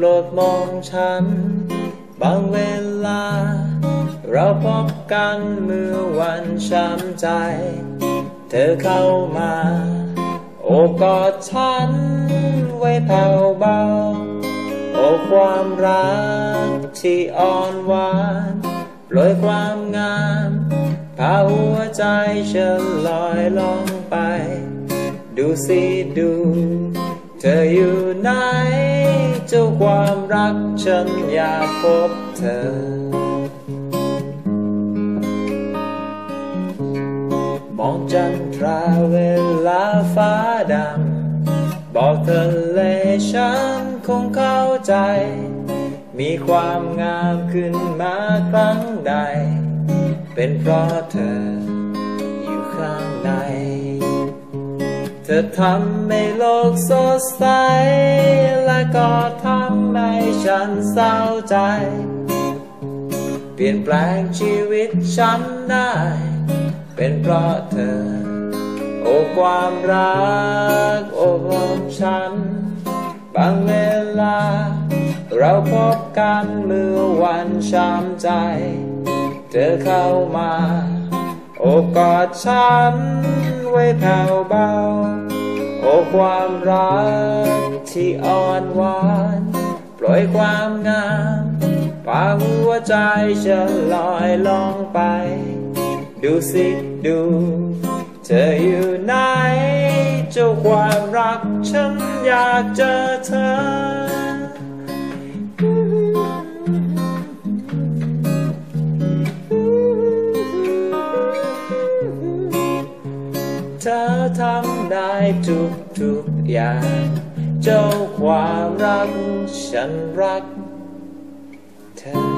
โปรดมองฉันบางเวลาเราพบกันเมื่อวันช้ำใจเธอเข้ามาโอบกอดฉันไว้แผ่วเบาโอ้ความรักที่อ่อนหวานโปรยความงามพาหัวใจฉันลอยล่องไปดูสิดูเธออยู่ไหนเจ้าความรักฉันอยากพบเธอมองจันทราเวลาฟ้าดำบอกเธอเลยฉันคงเข้าใจมีความงามขึ้นมาครั้งใดเป็นเพราะเธออยู่ข้างในเธอทำให้โลกสดใสและก็ทำให้ฉันเศร้าใจเปลี่ยนแปลงชีวิตฉันได้เป็นเพราะเธอโอ้ความรักโอบล้อมฉันบางเวลาเราพบกันเมื่อวันช้ำใจเธอเข้ามาโอบกอดฉันไว้แผ่วเบาโอ้ความรักที่อ่อนหวานปล่อยความงามพาหัวใจฉันลอยล่องไปดูสิดูเธออยู่ไหนเจ้าความรักฉันอยากเจอเธอเธอทำได้ทุกอย่างเจ้าความรักฉันรักเธอ